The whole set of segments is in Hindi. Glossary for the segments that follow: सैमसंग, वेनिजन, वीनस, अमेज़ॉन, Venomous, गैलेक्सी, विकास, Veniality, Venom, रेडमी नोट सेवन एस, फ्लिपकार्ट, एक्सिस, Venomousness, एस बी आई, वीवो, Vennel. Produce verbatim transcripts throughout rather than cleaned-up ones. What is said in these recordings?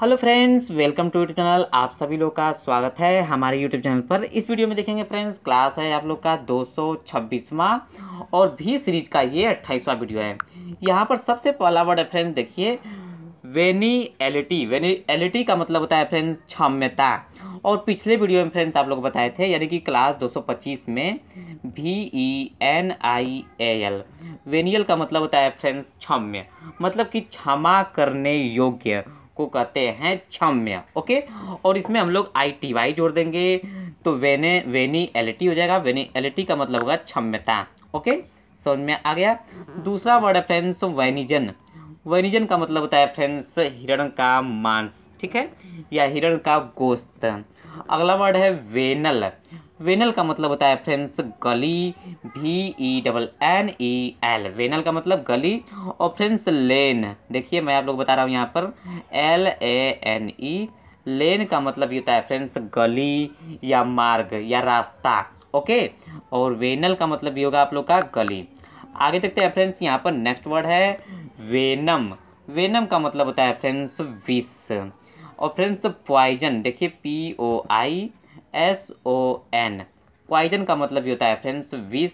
Hello friends, welcome to YouTube channel. आप सभी लोग का स्वागत है हमारे यूट्यूब चैनल पर। इस वीडियो में देखेंगे फ्रेंड्स, क्लास है आप लोग का दो सौ छब्बीसवां और भी सीरीज का ये अट्ठाईसवां वीडियो है। यहाँ पर सबसे पहला वर्ड है फ्रेंड्स, देखिए वेनिएलिटी। वेनिएलिटी का मतलब होता है फ्रेंड्स क्षम्यता। और पिछले वीडियो में फ्रेंड्स आप लोग बताए थे, यानी कि क्लास दो सौ पच्चीस में, V E N I A L, venial का मतलब होता है फ्रेंड्स क्षम्य, मतलब कि क्षमा करने योग्य को कहते हैं क्षम्य। ओके, और इसमें हम लोग आई टी वाई जोड़ देंगे तो वेने वेनिएलिटी हो जाएगा। वेनिएलिटी का मतलब होगा क्षम्यता। ओके, समझ में आ गया। दूसरा वर्ड है फ्रेंड्स वेनिजन। वेनिजन का मतलब होता है फ्रेंड्स हिरण का मांस, ठीक है, या हिरण का गोश्त। अगला वर्ड है वेनल। वेनल का मतलब होता है फ्रेंड्स गली, V E double N E L, vennel का मतलब गली। और फ्रेंड्स लेन, देखिए मैं आप लोग बता रहा हूँ यहाँ पर, एल ए एन ई, लेन का मतलब ये होता है फ्रेंड्स गली या मार्ग या रास्ता। ओके, और वेनल का मतलब ये होगा आप लोग का गली। आगे देखते हैं फ्रेंड्स, यहाँ पर नेक्स्ट वर्ड है वेनम। वेनम का मतलब होता है फ्रेंड्स विष। और फ्रेंड्स पॉइजन, देखिए P O I S O N, poison का मतलब भी होता है फ्रेंड्स विष,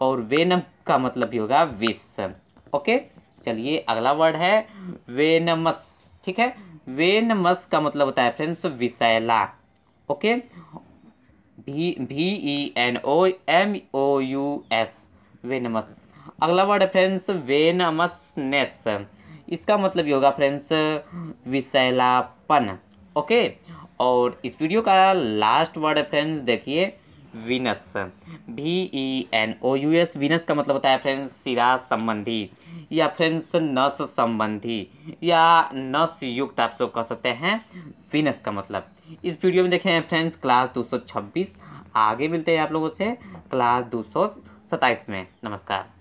और वेनम का मतलब भी होगा विष। ओके, चलिए अगला वर्ड है वेनमस, ठीक है, वेनमस का मतलब होता है फ्रेंड्स विषैला। ओके, भी V E N O M O U S, venomous. अगला वर्ड है फ्रेंड्स वेनमसनेस, इसका मतलब ये होगा फ्रेंड्स विषैलापन। ओके, और इस वीडियो का लास्ट वर्ड है फ्रेंड्स, देखिए वीनस, V E N O U S, वीनस का मतलब होता है फ्रेंड्स सिरा संबंधी या फ्रेंड्स नस संबंधी या नस युक्त, आप लोग कह सकते हैं वीनस का मतलब। इस वीडियो में देखें फ्रेंड्स क्लास दो सौ छब्बीस। आगे मिलते हैं आप लोगों से क्लास दो सौ सत्ताईस में। नमस्कार।